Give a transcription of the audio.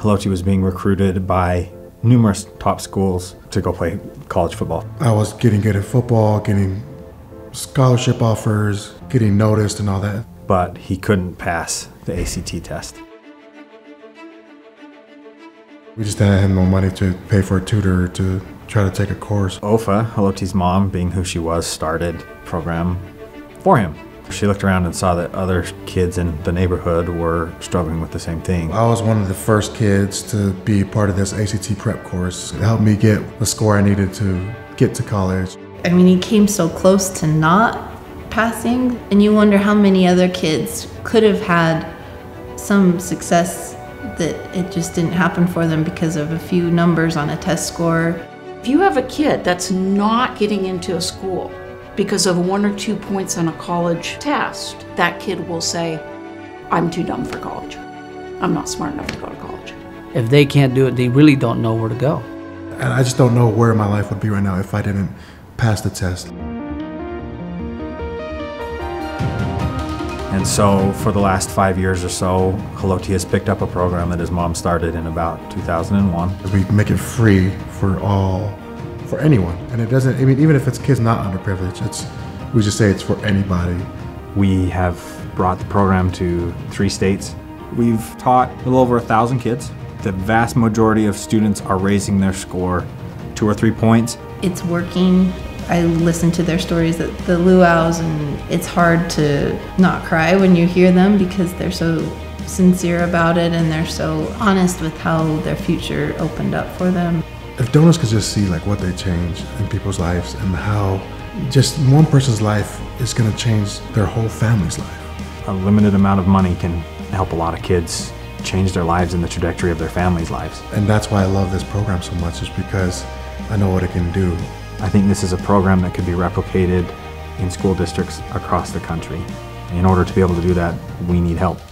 Haloti was being recruited by numerous top schools to go play college football. I was getting good at football, getting scholarship offers, getting noticed and all that. But he couldn't pass the ACT test. We just didn't have no money to pay for a tutor to try to take a course. Ofa, Haloti's mom, being who she was, started a program for him. She looked around and saw that other kids in the neighborhood were struggling with the same thing. I was one of the first kids to be part of this ACT prep course. It helped me get the score I needed to get to college. I mean, he came so close to not passing, and you wonder how many other kids could have had some success that it just didn't happen for them because of a few numbers on a test score. If you have a kid that's not getting into a school because of 1 or 2 points on a college test, that kid will say, I'm too dumb for college. I'm not smart enough to go to college. If they can't do it, they really don't know where to go. And I just don't know where my life would be right now if I didn't pass the test. And so for the last 5 years or so, Haloti has picked up a program that his mom started in about 2001. We make it free for anyone. And it doesn't, I mean, even if it's kids not underprivileged, we just say it's for anybody. We have brought the program to 3 states. We've taught a little over 1,000 kids. The vast majority of students are raising their score 2 or 3 points. It's working. I listen to their stories at the luau's, and it's hard to not cry when you hear them because they're so sincere about it and they're so honest with how their future opened up for them. If donors could just see like what they change in people's lives and how just one person's life is going to change their whole family's life. A limited amount of money can help a lot of kids change their lives and the trajectory of their families' lives. And that's why I love this program so much, is because I know what it can do. I think this is a program that could be replicated in school districts across the country. In order to be able to do that, we need help.